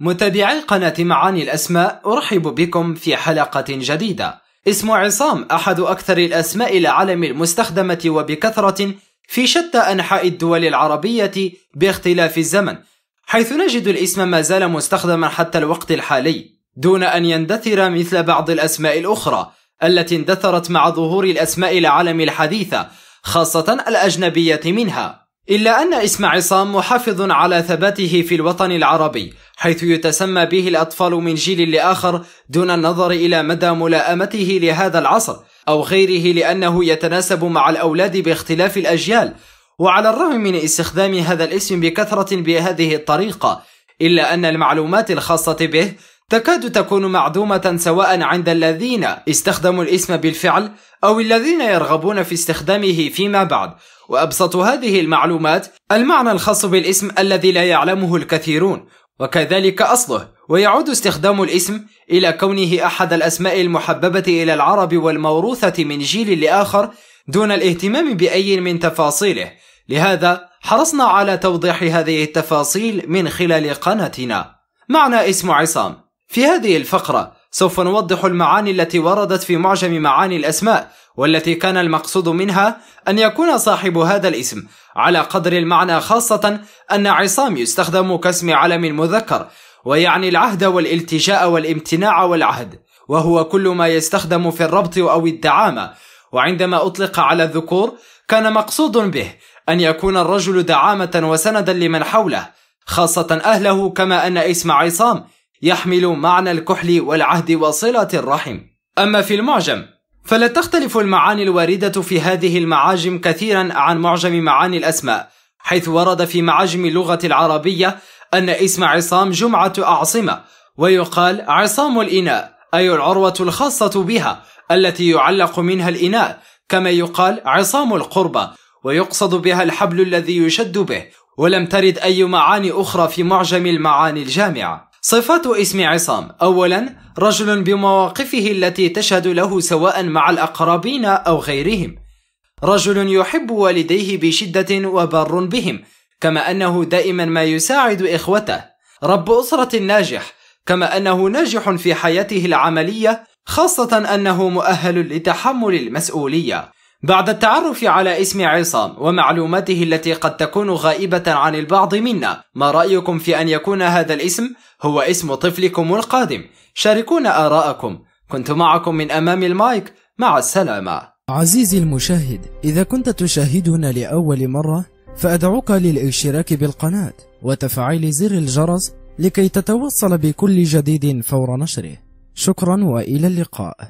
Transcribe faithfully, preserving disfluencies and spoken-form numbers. متابعي قناة معاني الأسماء، أرحب بكم في حلقة جديدة. اسم عصام أحد أكثر الأسماء العالم المستخدمة وبكثرة في شتى أنحاء الدول العربية باختلاف الزمن، حيث نجد الاسم ما زال مستخدما حتى الوقت الحالي، دون أن يندثر مثل بعض الأسماء الأخرى التي اندثرت مع ظهور الأسماء العالم الحديثة، خاصة الأجنبية منها. إلا أن اسم عصام محافظ على ثباته في الوطن العربي، حيث يتسمى به الأطفال من جيل لآخر دون النظر إلى مدى ملائمته لهذا العصر أو غيره، لأنه يتناسب مع الأولاد باختلاف الأجيال. وعلى الرغم من استخدام هذا الاسم بكثرة بهذه الطريقة، إلا أن المعلومات الخاصة به تكاد تكون معدومة، سواء عند الذين استخدموا الاسم بالفعل أو الذين يرغبون في استخدامه فيما بعد. وأبسط هذه المعلومات المعنى الخاص بالاسم الذي لا يعلمه الكثيرون، وكذلك أصله. ويعود استخدام الاسم إلى كونه أحد الأسماء المحببة إلى العرب والموروثة من جيل لآخر دون الاهتمام بأي من تفاصيله. لهذا حرصنا على توضيح هذه التفاصيل من خلال قناتنا. معنى اسم عصام. في هذه الفقرة سوف نوضح المعاني التي وردت في معجم معاني الأسماء، والتي كان المقصود منها أن يكون صاحب هذا الاسم على قدر المعنى، خاصة أن عصام يستخدم كاسم علم مذكر، ويعني العهد والالتجاء والامتناع والعهد، وهو كل ما يستخدم في الربط أو الدعامة. وعندما أطلق على الذكور كان مقصود به أن يكون الرجل دعامة وسندا لمن حوله، خاصة أهله، كما أن اسم عصام يحمل معنى الكحل والعهد وصلة الرحم. أما في المعجم فلا تختلف المعاني الواردة في هذه المعاجم كثيرا عن معجم معاني الأسماء، حيث ورد في معاجم اللغة العربية أن اسم عصام جمعة أعصمة، ويقال عصام الإناء، أي العروة الخاصة بها التي يعلق منها الإناء، كما يقال عصام القربة، ويقصد بها الحبل الذي يشد به. ولم ترد أي معاني أخرى في معجم المعاني الجامعة. صفات اسم عصام. أولا، رجل بمواقفه التي تشهد له، سواء مع الأقربين أو غيرهم. رجل يحب والديه بشدة وبر بهم، كما أنه دائما ما يساعد إخوته. رب أسرة ناجح، كما أنه ناجح في حياته العملية، خاصة أنه مؤهل لتحمل المسؤولية. بعد التعرف على اسم عصام ومعلوماته التي قد تكون غائبة عن البعض منا، ما رأيكم في أن يكون هذا الاسم هو اسم طفلكم القادم؟ شاركونا آراءكم. كنت معكم من أمام المايك، مع السلامة. عزيزي المشاهد، إذا كنت تشاهدنا لأول مرة فأدعوك للاشتراك بالقناة وتفعيل زر الجرس لكي تتوصل بكل جديد فور نشره. شكرا وإلى اللقاء.